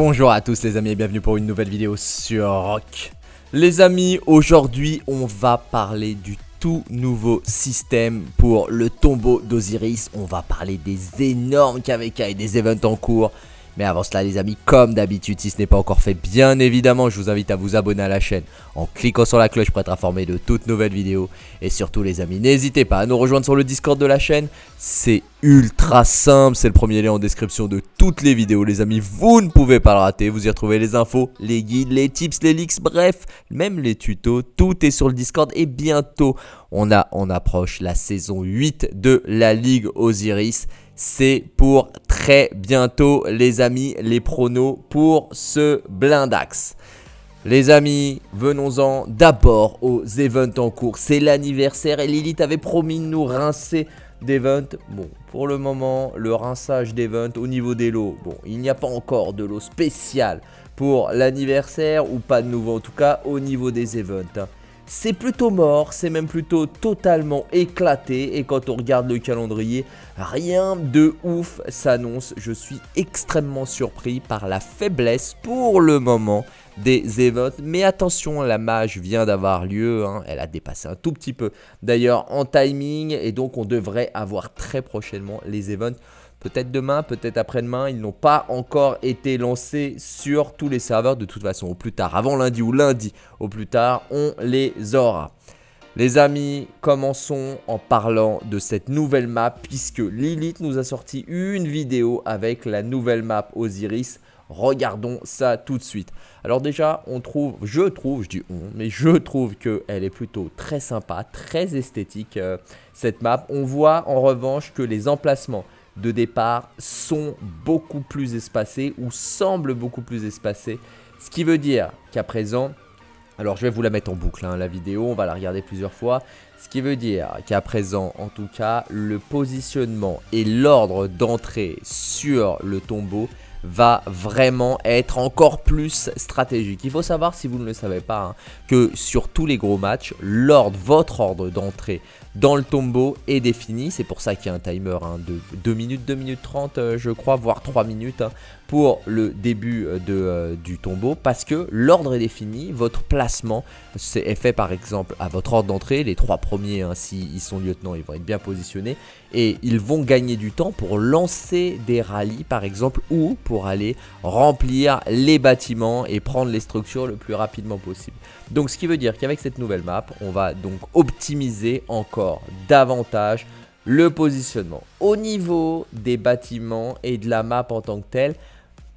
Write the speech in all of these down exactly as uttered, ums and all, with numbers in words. Bonjour à tous les amis et bienvenue pour une nouvelle vidéo sur R O K. Les amis, aujourd'hui on va parler du tout nouveau système pour le tombeau d'Osiris. On va parler des énormes K V K et des events en cours. Mais avant cela les amis, comme d'habitude, si ce n'est pas encore fait, bien évidemment, je vous invite à vous abonner à la chaîne en cliquant sur la cloche pour être informé de toutes nouvelles vidéos. Et surtout les amis, n'hésitez pas à nous rejoindre sur le Discord de la chaîne. C'est ultra simple, c'est le premier lien en description de toutes les vidéos les amis. Vous ne pouvez pas le rater, vous y retrouvez les infos, les guides, les tips, les leaks, bref, même les tutos. Tout est sur le Discord et bientôt on a en approche la saison huit de la Ligue Osiris. C'est pour très bientôt les amis, les pronos pour ce blindax. Les amis, venons-en d'abord aux events en cours. C'est l'anniversaire et Lilith avait promis de nous rincer d'events. Bon, pour le moment, le rinçage d'events au niveau des lots, bon, il n'y a pas encore de lot spécial pour l'anniversaire ou pas de nouveau en tout cas au niveau des events. C'est plutôt mort, c'est même plutôt totalement éclaté. Et quand on regarde le calendrier, rien de ouf s'annonce. Je suis extrêmement surpris par la faiblesse pour le moment des events. Mais attention, la mage vient d'avoir lieu, hein. Elle a dépassé un tout petit peu d'ailleurs en timing. Et donc on devrait avoir très prochainement les events. Peut-être demain, peut-être après-demain, ils n'ont pas encore été lancés sur tous les serveurs. De toute façon, au plus tard, avant lundi ou lundi, au plus tard, on les aura. Les amis, commençons en parlant de cette nouvelle map, puisque Lilith nous a sorti une vidéo avec la nouvelle map Osiris. Regardons ça tout de suite. Alors déjà, on trouve, je trouve, je dis on, mais je trouve qu'elle est plutôt très sympa, très esthétique, euh, cette map. On voit en revanche que les emplacements de départ sont beaucoup plus espacés ou semblent beaucoup plus espacés. Ce qui veut dire qu'à présent, alors je vais vous la mettre en boucle hein, la vidéo, on va la regarder plusieurs fois. Ce qui veut dire qu'à présent, en tout cas, le positionnement et l'ordre d'entrée sur le tombeau va vraiment être encore plus stratégique. Il faut savoir, si vous ne le savez pas, hein, que sur tous les gros matchs, l'ordre, votre ordre d'entrée dans le tombeau est défini. C'est pour ça qu'il y a un timer hein, de deux minutes, deux minutes trente euh, je crois, voire trois minutes hein, pour le début de, euh, du tombeau. Parce que l'ordre est défini, votre placement est fait par exemple à votre ordre d'entrée. Les trois premiers, hein, s'ils sont lieutenants, ils vont être bien positionnés. Et ils vont gagner du temps pour lancer des rallyes par exemple, ou pour aller remplir les bâtiments et prendre les structures le plus rapidement possible. Donc ce qui veut dire qu'avec cette nouvelle map, on va donc optimiser encore davantage le positionnement. Au niveau des bâtiments et de la map en tant que telle,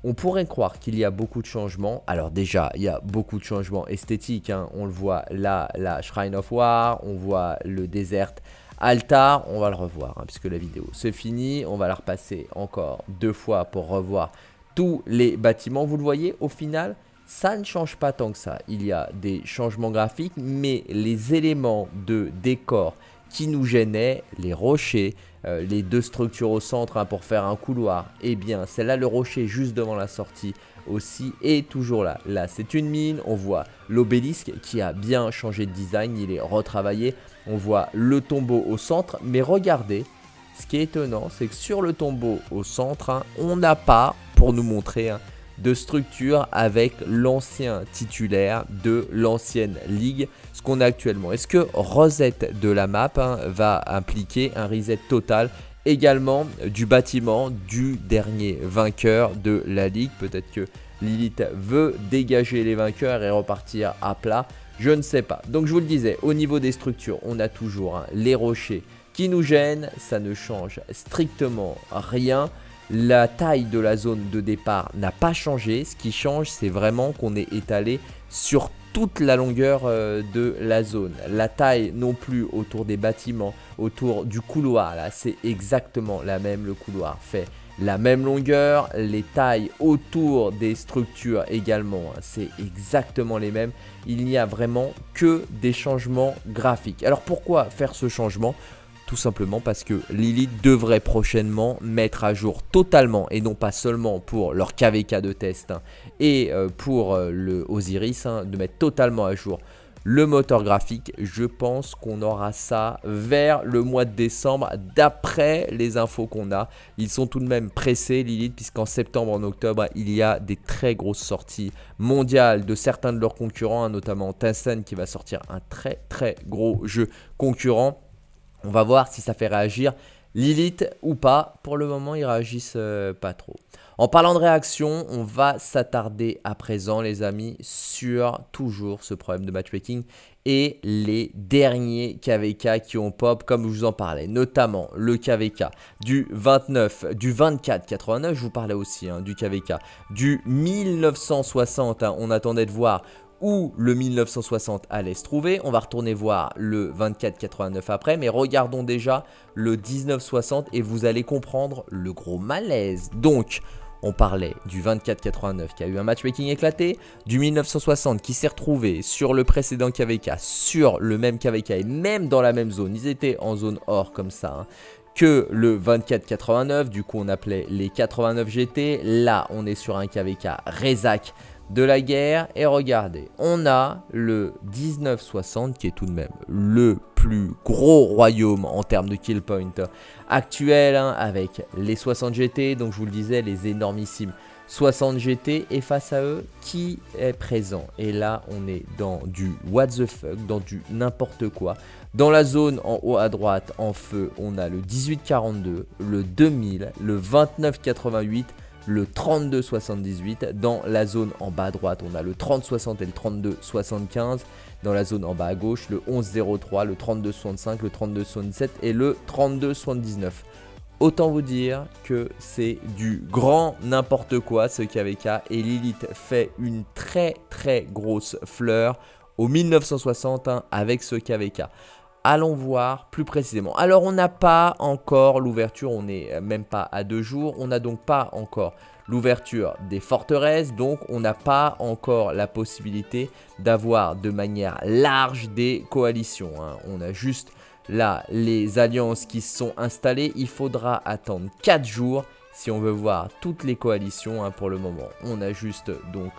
on pourrait croire qu'il y a beaucoup de changements. Alors déjà, il y a beaucoup de changements esthétiques, hein. On le voit là, la Shrine of War, on voit le Désert Altar, on va le revoir, hein, puisque la vidéo se finit. On va la repasser encore deux fois pour revoir tous les bâtiments. Vous le voyez, au final, ça ne change pas tant que ça. Il y a des changements graphiques, mais les éléments de décor qui nous gênaient, les rochers, euh, les deux structures au centre hein, pour faire un couloir, eh bien, celle-là, le rocher juste devant la sortie aussi est toujours là. Là, c'est une mine. On voit l'obélisque qui a bien changé de design, il est retravaillé. On voit le tombeau au centre, mais regardez, ce qui est étonnant, c'est que sur le tombeau au centre, hein, on n'a pas, pour nous montrer, hein, de structure avec l'ancien titulaire de l'ancienne ligue, ce qu'on a actuellement. Est-ce que reset de la map hein, va impliquer un reset total également du bâtiment du dernier vainqueur de la ligue? Peut-être que Lilith veut dégager les vainqueurs et repartir à plat. Je ne sais pas. Donc je vous le disais, au niveau des structures, on a toujours hein, les rochers qui nous gênent. Ça ne change strictement rien. La taille de la zone de départ n'a pas changé. Ce qui change, c'est vraiment qu'on est étalé sur toute la longueur euh, de la zone. La taille non plus autour des bâtiments, autour du couloir. Là, c'est exactement la même. Le couloir fait la même longueur. Les tailles autour des structures également, hein, c'est exactement les mêmes. Il n'y a vraiment que des changements graphiques. Alors pourquoi faire ce changement? Tout simplement parce que Lilith devrait prochainement mettre à jour totalement, et non pas seulement pour leur K V K de test hein, et euh, pour euh, le Osiris, hein, de mettre totalement à jour le moteur graphique. Je pense qu'on aura ça vers le mois de décembre, d'après les infos qu'on a. Ils sont tout de même pressés, Lilith, puisqu'en septembre, en octobre, il y a des très grosses sorties mondiales de certains de leurs concurrents, notamment Tencent qui va sortir un très très gros jeu concurrent. On va voir si ça fait réagir Lilith ou pas. Pour le moment, ils réagissent euh, pas trop. En parlant de réaction, on va s'attarder à présent, les amis, sur toujours ce problème de matchmaking et les derniers K V K qui ont pop, comme je vous en parlais, notamment le K V K du vingt-neuf, du vingt-quatre quatre-vingt-neuf, je vous parlais aussi hein, du K V K du mille neuf cent soixante, hein, on attendait de voir où le mille neuf cent soixante allait se trouver. On va retourner voir le vingt-quatre quatre-vingt-neuf après, mais regardons déjà le dix-neuf soixante et vous allez comprendre le gros malaise. Donc, on parlait du vingt-quatre quatre-vingt-neuf qui a eu un matchmaking éclaté, du mille neuf cent soixante qui s'est retrouvé sur le précédent K V K, sur le même K V K et même dans la même zone, ils étaient en zone or comme ça, hein, que le vingt-quatre quatre-vingt-neuf, du coup on appelait les quatre-vingt-neuf G T, là on est sur un K V K Rézac de la guerre. Et regardez, on a le dix-neuf soixante qui est tout de même le plus gros royaume en termes de kill point actuel, hein, avec les soixante G T, donc je vous le disais, les énormissimes soixante G T, et face à eux, qui est présent? Et là, on est dans du what the fuck, dans du n'importe quoi. Dans la zone en haut à droite, en feu, on a le dix-huit quarante-deux, le deux mille, le vingt-neuf quatre-vingt-huit, le trente-deux soixante-dix-huit. Dans la zone en bas à droite, on a le trente soixante et le trente-deux soixante-quinze. Dans la zone en bas à gauche, le onze zéro trois, le trente-deux soixante-cinq, le trente-deux soixante-dix-sept et le trente-deux soixante-dix-neuf. Autant vous dire que c'est du grand n'importe quoi ce K V K, et Lilith fait une très très grosse fleur au mille neuf cent soixante hein, avec ce K V K. Allons voir plus précisément. Alors, on n'a pas encore l'ouverture, on n'est même pas à deux jours. On n'a donc pas encore l'ouverture des forteresses. Donc, on n'a pas encore la possibilité d'avoir de manière large des coalitions, hein. On a juste là les alliances qui se sont installées. Il faudra attendre quatre jours si on veut voir toutes les coalitions, hein. Pour le moment, on a juste donc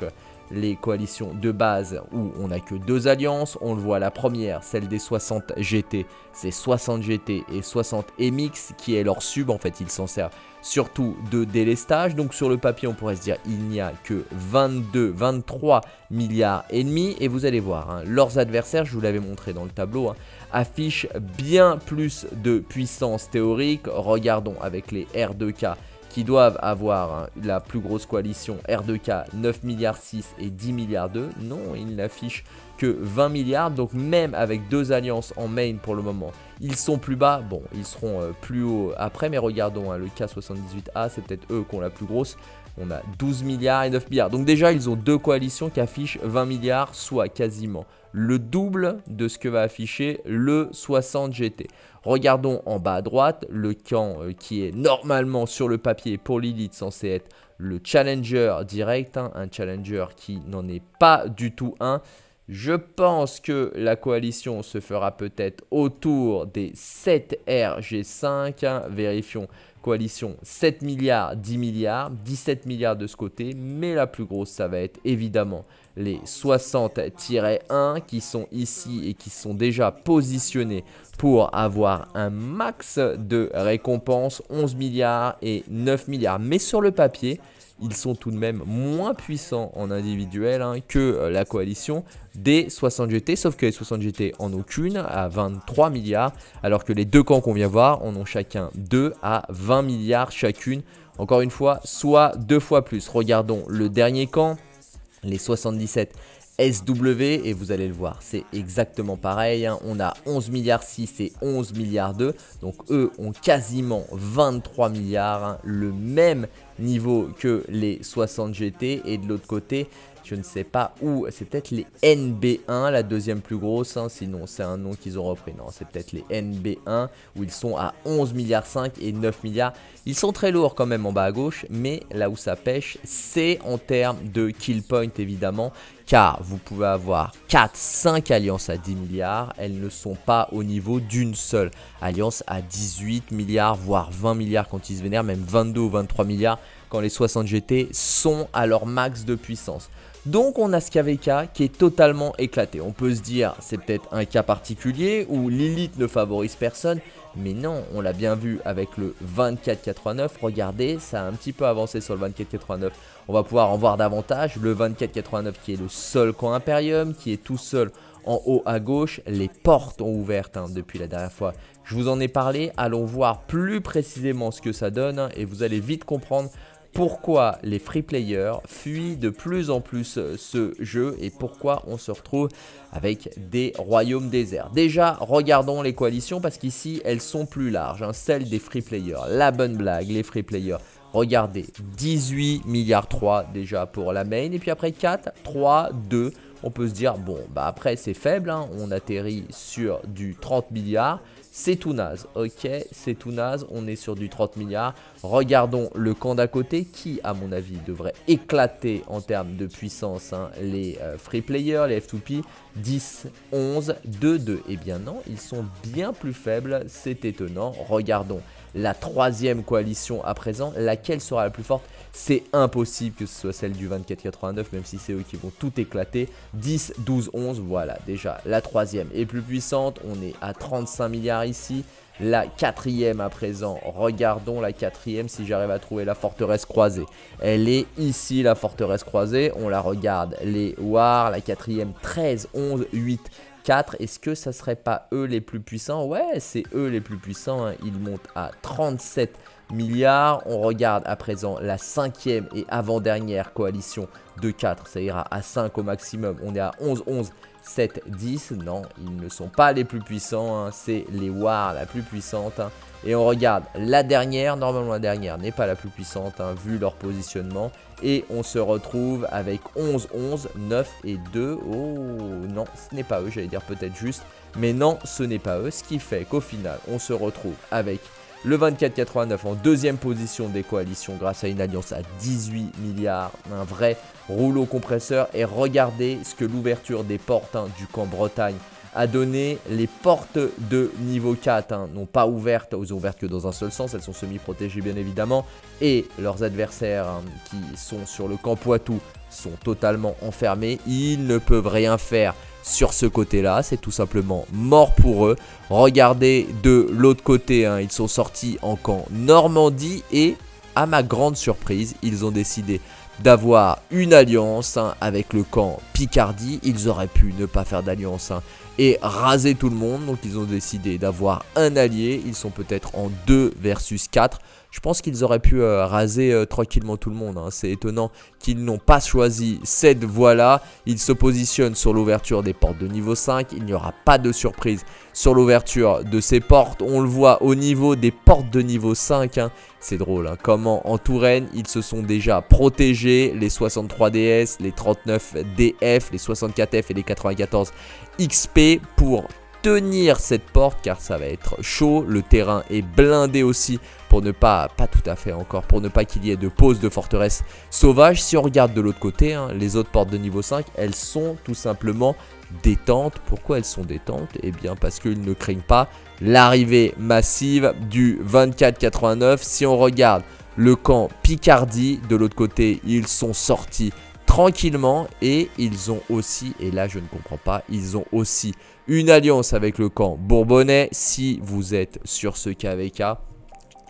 les coalitions de base où on n'a que deux alliances. On le voit, la première, celle des soixante G T, c'est soixante G T et soixante M X qui est leur sub. En fait, ils s'en servent surtout de délestage. Donc sur le papier, on pourrait se dire il n'y a que vingt-deux, vingt-trois milliards et demi. Et vous allez voir, hein, leurs adversaires, je vous l'avais montré dans le tableau, hein, affichent bien plus de puissance théorique. Regardons avec les R deux K qui doivent avoir hein, la plus grosse coalition. R deux K neuf milliards six et dix milliards deux. Non, ils n'affichent que vingt milliards. Donc même avec deux alliances en main pour le moment, ils sont plus bas. Bon, ils seront euh, plus haut après. Mais regardons hein, le K soixante-dix-huit A, c'est peut-être eux qui ont la plus grosse. On a douze milliards et neuf milliards. Donc déjà, ils ont deux coalitions qui affichent vingt milliards, soit quasiment le double de ce que va afficher le soixante G T. Regardons en bas à droite le camp qui est normalement sur le papier pour Lilith censé être le challenger direct, hein, un challenger qui n'en est pas du tout un. Je pense que la coalition se fera peut-être autour des sept R G cinq, hein, vérifions. Coalition sept milliards, dix milliards, dix-sept milliards de ce côté, mais la plus grosse, ça va être évidemment les soixante tiret un qui sont ici et qui sont déjà positionnés pour avoir un max de récompenses, onze milliards et neuf milliards. Mais sur le papier, ils sont tout de même moins puissants en individuel hein, que la coalition des soixante G T, sauf que les soixante G T en ont qu'une à vingt-trois milliards, alors que les deux camps qu'on vient voir en ont chacun deux à vingt milliards chacune. Encore une fois, soit deux fois plus. Regardons le dernier camp, les soixante-dix-sept S W, et vous allez le voir, c'est exactement pareil, hein. On a onze milliards six et onze milliards deux, donc eux ont quasiment vingt-trois milliards, hein, le même niveau que les soixante G T. Et de l'autre côté, je ne sais pas où, c'est peut-être les N B un, la deuxième plus grosse, hein, sinon c'est un nom qu'ils ont repris. Non, c'est peut-être les N B un où ils sont à onze milliards cinq et neuf milliards. Ils sont très lourds quand même en bas à gauche, mais là où ça pêche, c'est en termes de kill point évidemment, car vous pouvez avoir quatre, cinq alliances à dix milliards, elles ne sont pas au niveau d'une seule alliance à dix-huit milliards, voire vingt milliards quand ils se vénèrent, même vingt-deux ou vingt-trois milliards quand les soixante G T sont à leur max de puissance. Donc on a ce K V K qui est totalement éclaté. On peut se dire c'est peut-être un cas particulier où Lilith ne favorise personne. Mais non, on l'a bien vu avec le vingt-quatre quatre-vingt-neuf. Regardez, ça a un petit peu avancé sur le vingt-quatre quatre-vingt-neuf. On va pouvoir en voir davantage. Le vingt-quatre quatre-vingt-neuf qui est le seul camp Imperium, qui est tout seul en haut à gauche. Les portes ont ouvertes hein, depuis la dernière fois. Je vous en ai parlé. Allons voir plus précisément ce que ça donne hein, et vous allez vite comprendre pourquoi les free players fuient de plus en plus ce jeu et pourquoi on se retrouve avec des royaumes déserts. Déjà, regardons les coalitions parce qu'ici, elles sont plus larges. Hein, celles des free players, la bonne blague, les free players. Regardez, dix-huit milliards trois déjà pour la main. Et puis après quatre, trois, deux. On peut se dire, bon, bah après c'est faible. Hein, on atterrit sur du trente milliards. C'est tout naze, ok, c'est tout naze, on est sur du trente milliards. Regardons le camp d'à côté qui, à mon avis, devrait éclater en termes de puissance hein, les euh, free players, les F deux P, dix, onze, deux, deux. Eh bien non, ils sont bien plus faibles, c'est étonnant. Regardons la troisième coalition à présent, laquelle sera la plus forte? C'est impossible que ce soit celle du vingt-quatre quatre-vingt-neuf, même si c'est eux qui vont tout éclater. dix, douze, onze, voilà, déjà la troisième est plus puissante, on est à trente-cinq milliards ici. La quatrième à présent, regardons la quatrième si j'arrive à trouver la forteresse croisée. Elle est ici la forteresse croisée, on la regarde, les War, la quatrième, treize, onze, huit, quatre. Est-ce que ça serait pas eux les plus puissants? Ouais, c'est eux les plus puissants, hein. Ils montent à trente-sept milliards. On regarde à présent la cinquième et avant-dernière coalition de quatre, ça ira à cinq au maximum. On est à onze, onze, sept, dix, non, ils ne sont pas les plus puissants, hein. C'est les War la plus puissante. Hein. Et on regarde la dernière, normalement la dernière n'est pas la plus puissante, hein, vu leur positionnement. Et on se retrouve avec onze, onze, neuf et deux. Oh non, ce n'est pas eux, j'allais dire peut-être juste. Mais non, ce n'est pas eux, ce qui fait qu'au final, on se retrouve avec le vingt-quatre quatre-vingt-neuf en deuxième position des coalitions grâce à une alliance à dix-huit milliards, un vrai rouleau compresseur. Et regardez ce que l'ouverture des portes hein, du camp Bretagne a donné. Les portes de niveau quatre hein, n'ont pas ouvertes, elles ont ouvert que dans un seul sens, elles sont semi-protégées bien évidemment. Et leurs adversaires hein, qui sont sur le camp Poitou sont totalement enfermés, ils ne peuvent rien faire. Sur ce côté-là, c'est tout simplement mort pour eux. Regardez de l'autre côté, hein, ils sont sortis en camp Normandie et à ma grande surprise, ils ont décidé d'avoir une alliance hein, avec le camp Picardie. Ils auraient pu ne pas faire d'alliance hein, et raser tout le monde. Donc ils ont décidé d'avoir un allié. Ils sont peut-être en deux versus quatre. Je pense qu'ils auraient pu euh, raser euh, tranquillement tout le monde. Hein. C'est étonnant qu'ils n'ont pas choisi cette voie-là. Ils se positionnent sur l'ouverture des portes de niveau cinq. Il n'y aura pas de surprise sur l'ouverture de ces portes. On le voit au niveau des portes de niveau cinq. Hein. C'est drôle. Hein. Comment en Touraine, ils se sont déjà protégés. Les soixante-trois D S, les trente-neuf D F, les soixante-quatre F et les quatre-vingt-quatorze X P pour tenir cette porte car ça va être chaud. Le terrain est blindé aussi pour ne pas, pas tout à fait encore, pour ne pas qu'il y ait de pause de forteresse sauvage. Si on regarde de l'autre côté, hein, les autres portes de niveau cinq, elles sont tout simplement détentes. Pourquoi elles sont détentes? Eh bien parce qu'ils ne craignent pas l'arrivée massive du vingt-quatre quatre-vingt-neuf. Si on regarde le camp Picardie, de l'autre côté, ils sont sortis tranquillement et ils ont aussi, et là je ne comprends pas, ils ont aussi une alliance avec le camp Bourbonnais. Si vous êtes sur ce K V K,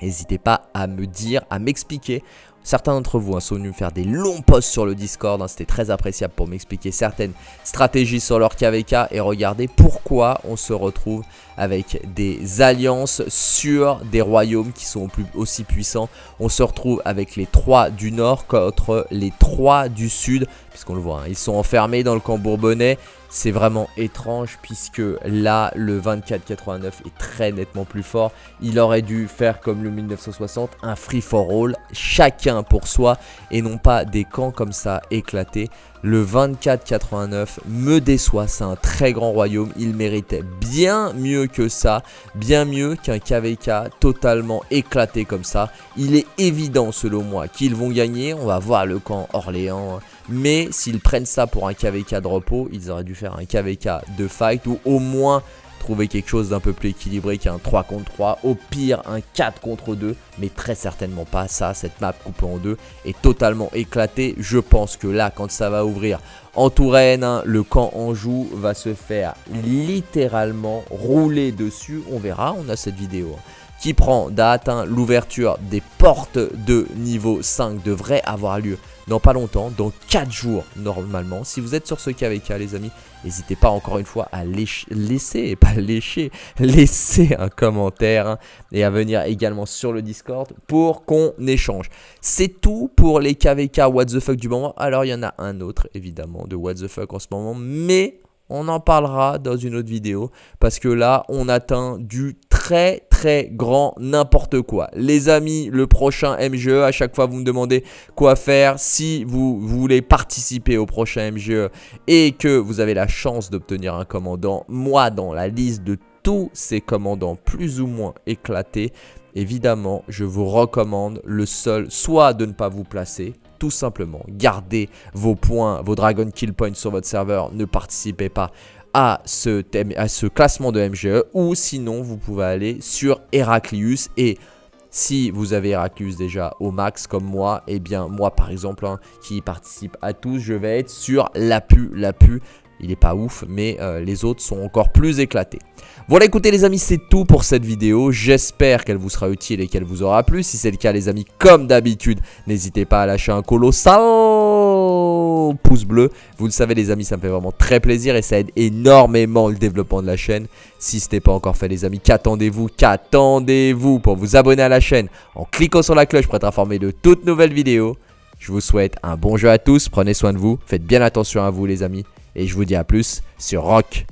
n'hésitez pas à me dire, à m'expliquer. Certains d'entre vous hein, sont venus me faire des longs posts sur le Discord, hein, c'était très appréciable pour m'expliquer certaines stratégies sur leur K V K et regarder pourquoi on se retrouve avec des alliances sur des royaumes qui sont plus, aussi puissants. On se retrouve avec les trois du Nord contre les trois du Sud, puisqu'on le voit, hein, ils sont enfermés dans le camp Bourbonnais. C'est vraiment étrange puisque là, le vingt-quatre quatre-vingt-neuf est très nettement plus fort. Il aurait dû faire comme le mille neuf cent soixante, un free for all, chacun pour soi et non pas des camps comme ça éclatés. Le vingt-quatre quatre-vingt-neuf me déçoit, c'est un très grand royaume. Il méritait bien mieux que ça, bien mieux qu'un K V K totalement éclaté comme ça. Il est évident selon moi qu'ils vont gagner, on va voir le camp Orléans. Mais s'ils prennent ça pour un K V K de repos, ils auraient dû faire un K V K de fight ou au moins trouver quelque chose d'un peu plus équilibré, qui est un trois contre trois, au pire un quatre contre deux, mais très certainement pas ça. Cette map coupée en deux est totalement éclatée. Je pense que là, quand ça va ouvrir en Touraine, hein, le camp Anjou va se faire littéralement rouler dessus. On verra, on a cette vidéo hein, qui prend date, hein. L'ouverture des portes de niveau cinq devrait avoir lieu dans pas longtemps, dans quatre jours normalement. Si vous êtes sur ce K V K les amis, n'hésitez pas encore une fois à lécher, laisser, pas lécher, laisser un commentaire hein, et à venir également sur le Discord pour qu'on échange. C'est tout pour les K V K What the Fuck du moment. Alors il y en a un autre évidemment de What the Fuck en ce moment, mais on en parlera dans une autre vidéo parce que là on atteint du très très grand n'importe quoi. Les amis, le prochain M G E, à chaque fois vous me demandez quoi faire. Si vous voulez participer au prochain M G E et que vous avez la chance d'obtenir un commandant, moi dans la liste de tous ces commandants plus ou moins éclatés, évidemment je vous recommande le seul, soit de ne pas vous placer, tout simplement, gardez vos points, vos Dragon Kill Points sur votre serveur, ne participez pas à ce, thème, à ce classement de M G E, ou sinon vous pouvez aller sur Heraclius. Et si vous avez Heraclius déjà au max comme moi, et eh bien moi par exemple hein, qui participe à tous, je vais être sur Lapu. Lapu il est pas ouf, mais euh, les autres sont encore plus éclatés. Voilà, écoutez les amis, c'est tout pour cette vidéo. J'espère qu'elle vous sera utile et qu'elle vous aura plu. Si c'est le cas les amis, comme d'habitude, n'hésitez pas à lâcher un colossal pouce bleu. Vous le savez les amis, ça me fait vraiment très plaisir et ça aide énormément le développement de la chaîne. Si ce n'est pas encore fait les amis, qu'attendez-vous? Qu'attendez-vous pour vous abonner à la chaîne en cliquant sur la cloche pour être informé de toutes nouvelles vidéos. Je vous souhaite un bon jeu à tous, prenez soin de vous, faites bien attention à vous les amis. Et je vous dis à plus sur R O K.